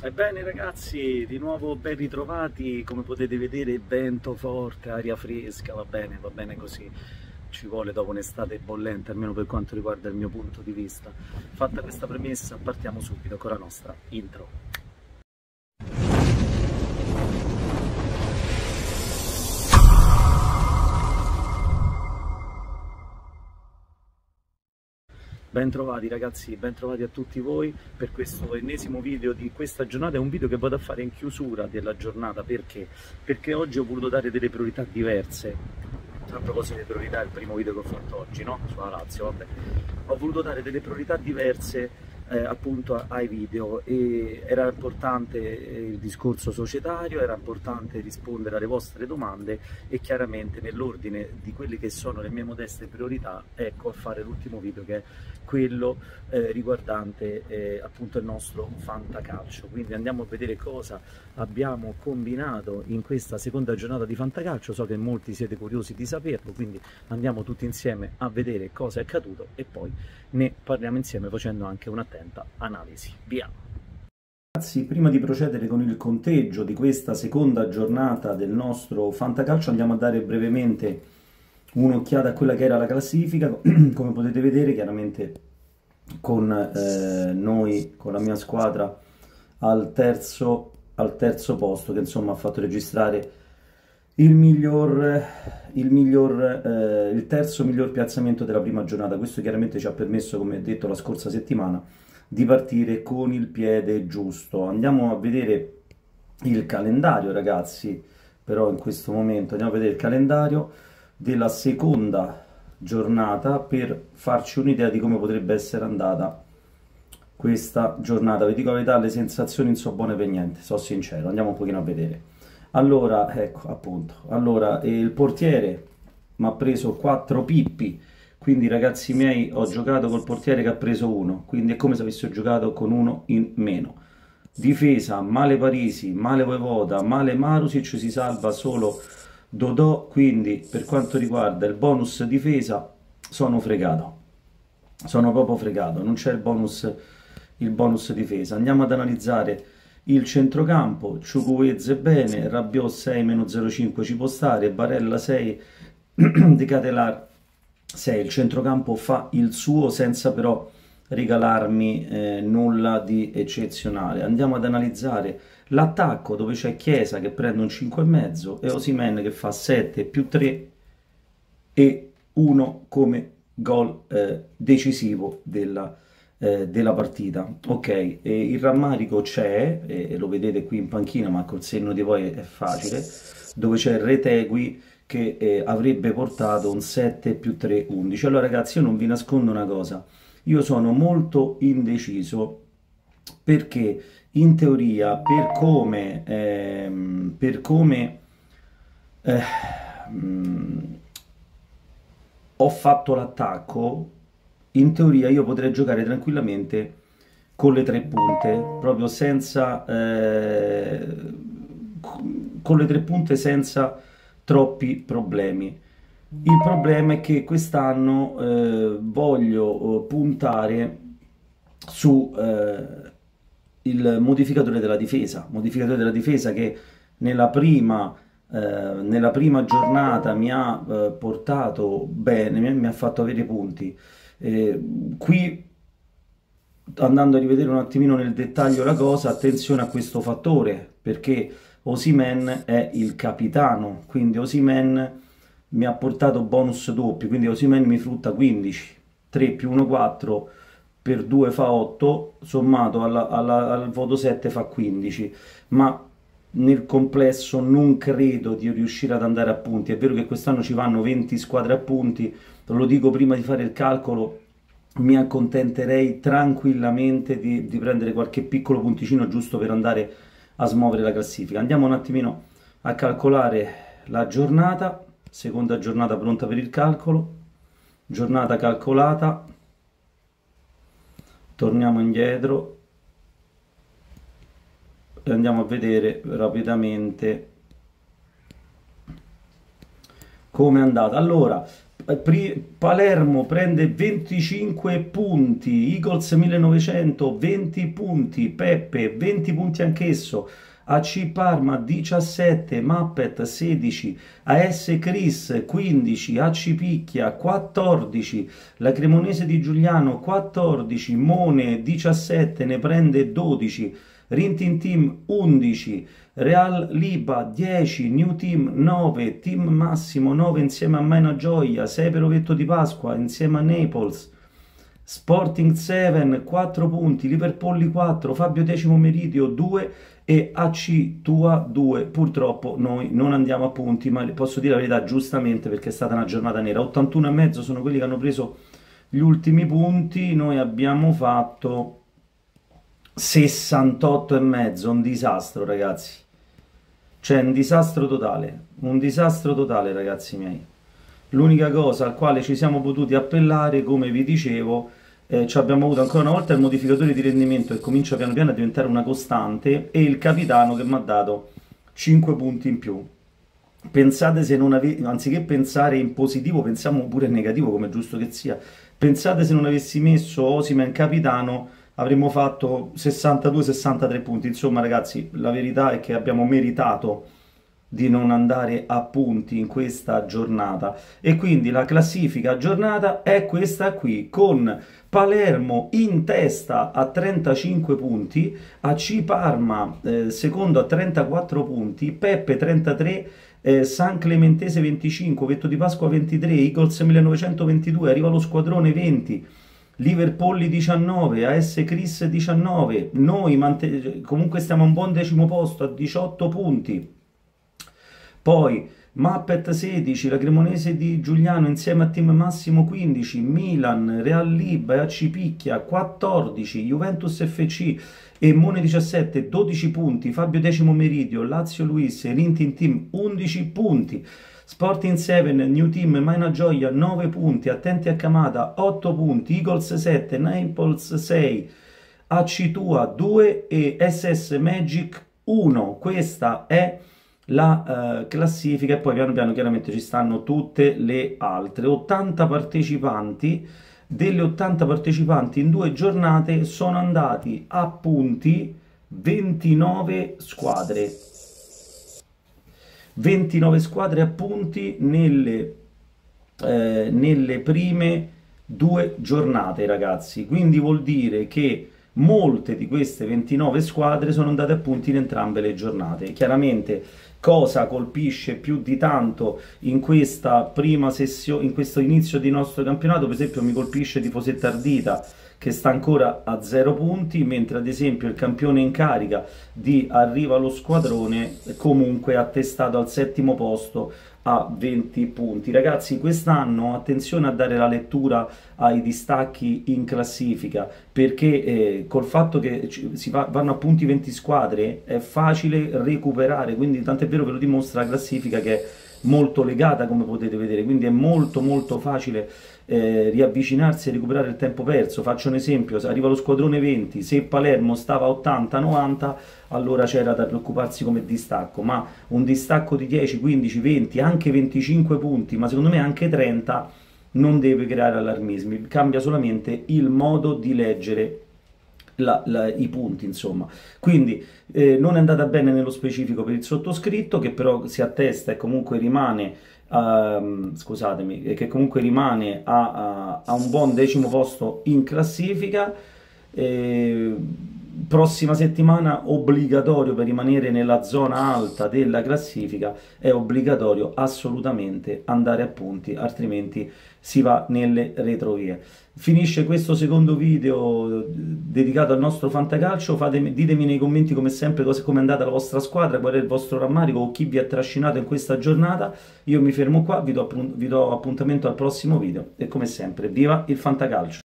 Ebbene ragazzi, di nuovo ben ritrovati, come potete vedere vento forte, aria fresca, va bene così, ci vuole dopo un'estate bollente, almeno per quanto riguarda il mio punto di vista. Fatta questa premessa, partiamo subito con la nostra intro. Bentrovati ragazzi, bentrovati a tutti voi per questo ennesimo video di questa giornata. È un video che vado a fare in chiusura della giornata, perché oggi ho voluto dare delle priorità diverse. A proposito delle priorità, il primo video che ho fatto oggi, no? Sulla Lazio, vabbè. Ho voluto dare delle priorità diverse appunto ai video, e era importante il discorso societario, era importante rispondere alle vostre domande, e chiaramente nell'ordine di quelle che sono le mie modeste priorità, ecco a fare l'ultimo video che è quello riguardante appunto il nostro Fantacalcio. Quindi andiamo a vedere cosa abbiamo combinato in questa seconda giornata di Fantacalcio. So che molti siete curiosi di saperlo, quindi andiamo tutti insieme a vedere cosa è accaduto e poi ne parliamo insieme facendo anche un'attenzione analisi. Via! Ragazzi, prima di procedere con il conteggio di questa seconda giornata del nostro Fantacalcio, andiamo a dare brevemente un'occhiata a quella che era la classifica. Come potete vedere, chiaramente con noi, con la mia squadra al terzo posto, che insomma ha fatto registrare il terzo miglior piazzamento della prima giornata. Questo chiaramente ci ha permesso, come detto la scorsa settimana, di partire con il piede giusto. Andiamo a vedere il calendario ragazzi, però in questo momento andiamo a vedere il calendario della seconda giornata per farci un'idea di come potrebbe essere andata questa giornata. Vi dico la verità, le sensazioni non sono buone per niente, sono sincero. Andiamo un pochino a vedere. Allora, ecco appunto, allora il portiere mi ha preso 4 pippi, quindi ragazzi miei ho giocato col portiere che ha preso 1, quindi è come se avessi giocato con 1 in meno. Difesa, male Parisi, male Voivoda, male Marusic, si salva solo Dodò, quindi per quanto riguarda il bonus difesa sono fregato, sono proprio fregato, non c'è il bonus difesa. Andiamo ad analizzare il centrocampo. Ciucuezze bene, Rabiot 6-0,5 ci può stare, Barella 6, Di Catelar 6, il centrocampo fa il suo senza però regalarmi nulla di eccezionale. Andiamo ad analizzare l'attacco, dove c'è Chiesa che prende un 5,5 e Osimhen che fa 7+3 e 1 come gol decisivo della partita. Ok, e il rammarico c'è, e lo vedete qui in panchina, ma col senno di poi è facile, dove c'è Retegui che avrebbe portato un 7+3, 11. Allora ragazzi, io non vi nascondo una cosa, io sono molto indeciso, perché in teoria per come ho fatto l'attacco, in teoria io potrei giocare tranquillamente con le 3 punte, proprio senza con le 3 punte senza troppi problemi. Il problema è che quest'anno voglio puntare su il modificatore della difesa che nella prima giornata mi ha portato bene, mi ha fatto avere punti. Qui, andando a rivedere un attimino nel dettaglio la cosa, attenzione a questo fattore, perché Osimhen è il capitano, quindi Osimhen mi ha portato bonus doppi, quindi Osimhen mi frutta 15, 3+1 4 per 2 fa 8, sommato al voto 7 fa 15, ma nel complesso non credo di riuscire ad andare a punti. È vero che quest'anno ci vanno 20 squadre a punti, lo dico prima di fare il calcolo, mi accontenterei tranquillamente di prendere qualche piccolo punticino giusto per andare a smuovere la classifica. Andiamo un attimino a calcolare la giornata, seconda giornata pronta per il calcolo, giornata calcolata, torniamo indietro e andiamo a vedere rapidamente come è andata. Allora, Palermo prende 25 punti, Eagles 1900 20 punti, Peppe 20 punti anch'esso, AC Parma 17, Mappet 16, AS Cris 15, AC Picchia 14, la Cremonese di Giuliano 14, Mone 17, ne prende 12, Rintintim 11, Real Liba 10, New Team 9, Team Massimo 9 insieme a Maina Gioia, Sepero Vetto di Pasqua insieme a Naples, Sporting 7 4 punti, Liverpool 4, Fabio X Meridio 2 e AC Tua 2. Purtroppo noi non andiamo a punti, ma posso dire la verità giustamente perché è stata una giornata nera. 81,5 sono quelli che hanno preso gli ultimi punti, noi abbiamo fatto 68,5, un disastro ragazzi, cioè un disastro totale, ragazzi miei. L'unica cosa al quale ci siamo potuti appellare, come vi dicevo, ci abbiamo avuto ancora una volta il modificatore di rendimento che comincia piano piano a diventare una costante e il capitano che mi ha dato 5 punti in più. Pensate se non avessi, anziché pensare in positivo, pensiamo pure in negativo come è giusto che sia, pensate se non avessi messo Osimhen capitano avremmo fatto 62-63 punti. Insomma ragazzi, la verità è che abbiamo meritato di non andare a punti in questa giornata e quindi la classifica aggiornata è questa qui, con Palermo in testa a 35 punti, AC Parma secondo a 34 punti, Peppe 33, San Clementese 25, Vetto di Pasqua 23, Eagles 1922, Arriva lo Squadrone 20, Liverpool 19, AS Cris 19, noi comunque stiamo a un buon decimo posto a 18 punti. Poi Mappet 16, la Cremonese di Giuliano insieme a Team Massimo 15, Milan, Real Liba e AC Picchia 14, Juventus FC e Mone 17, 12 punti, Fabio X Meridio, Lazio Luis e Rintintim 11 punti, Sporting 7, New Team, Maina Gioia 9 punti, Attenti a Camata 8 punti, Eagles 7, Naples 6, AC Tua 2 e SS Magic 1. Questa è la classifica e poi piano piano chiaramente ci stanno tutte le altre. 80 partecipanti, delle 80 partecipanti in 2 giornate sono andati a punti 29 squadre, 29 squadre a punti nelle prime 2 giornate ragazzi, quindi vuol dire che molte di queste 29 squadre sono andate a punti in entrambe le giornate. Chiaramente cosa colpisce più di tanto in questa prima sessione, in questo inizio di nostro campionato? Per esempio mi colpisce Tifosetta Ardita che sta ancora a 0 punti, mentre ad esempio il campione in carica di Arriva lo Squadrone comunque attestato al 7° posto a 20 punti. Ragazzi, quest'anno attenzione a dare la lettura ai distacchi in classifica, perché col fatto che vanno a punti 20 squadre è facile recuperare, quindi tant'è vero che lo dimostra la classifica che è molto legata come potete vedere, quindi è molto facile riavvicinarsi e recuperare il tempo perso. Faccio un esempio: se Arriva lo Squadrone 20, se Palermo stava a 80-90 allora c'era da preoccuparsi come distacco, ma un distacco di 10, 15, 20, anche 25 punti, ma secondo me anche 30 non deve creare allarmismi, cambia solamente il modo di leggere i punti insomma. Quindi non è andata bene nello specifico per il sottoscritto, che però si attesta e comunque rimane a un buon 10° posto in classifica. Prossima settimana obbligatorio, per rimanere nella zona alta della classifica è obbligatorio assolutamente andare a punti, altrimenti si va nelle retrovie. Finisce questo secondo video dedicato al nostro fantacalcio. Ditemi nei commenti come sempre come è andata la vostra squadra, qual è il vostro rammarico o chi vi ha trascinato in questa giornata. Io mi fermo qua, vi do appuntamento al prossimo video e come sempre viva il fantacalcio!